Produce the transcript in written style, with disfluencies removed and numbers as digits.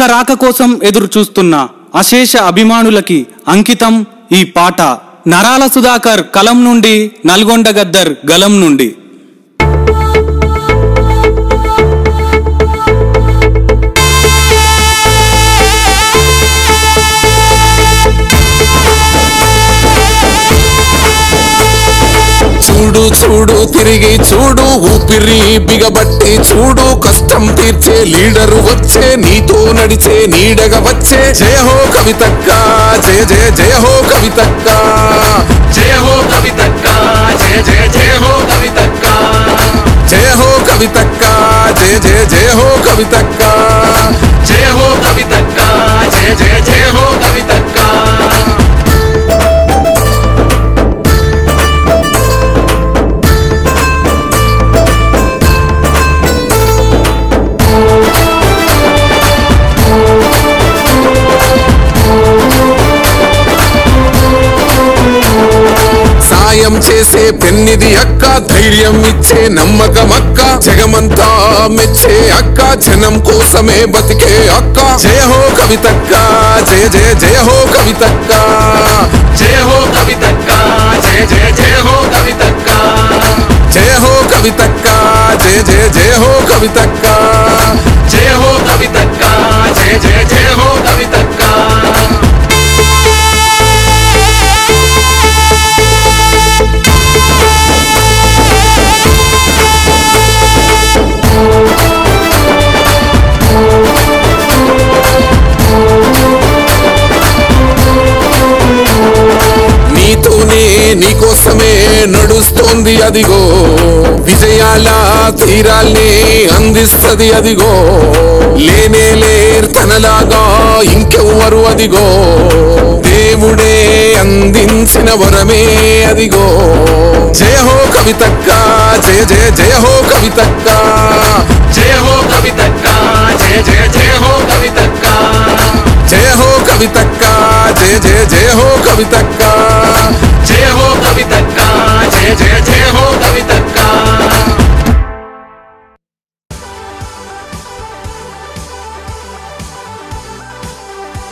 రాక రాక కోసం ఎదురు చూస్తున్న అశేష అభిమానులకి అంకితం ఈ పాట నరాల సుధాకర్ కలం నుండి నల్గొండ గద్దర్ గలం నుండి చూడు చూడు తిరిగి చూడు ఊపిరి బిగబట్టి చూడు కష్టం తీర్చే లీడరు వచ్చే నీతో నడిచే నీడగా వచ్చే జయ హో కవితక్క జయ జయ జయ హో కవితక్క జయ హో కవితక్క జయ జయ జయ హో కవితక్క జయ హో కవితక్క జయ జయ జయ హో కవితక్క జయ హో కవితక్క జయ జయ జయ హో కవితక్క చేసే పెన్నిది అక్క ధైర్యం ఇచ్చే నమ్మకం అక్క జగమంతా మెచ్చే అక్క జనం కోసమే బతికే అక్క జయ హో కవితక్క జయ జయ జయ హో కవితక్క జయ హో కవితక్క జయ జయ జయ హో కవితక్క జయ హో కవితక్క జయ జయ జయ హో కవితక్క జయ హో కవితక్క జయ జయ జయ హో కవితక్క నీకోసమే నడుస్తోంది అదిగో విజయాల తీరాల్ని అందిస్తది అదిగో లేనే లేర్ తనలాగా ఇంకెవ్వరు అదిగో దేవుడే అందించిన వరమే అదిగో జయ హో కవితక్క జయ జయ జయ హో కవితక్క జయ హో కవితక్క జయ జయ జయ హో కవితక్క జయ హో కవితక్క జయ జయ జయ హో కవితక్క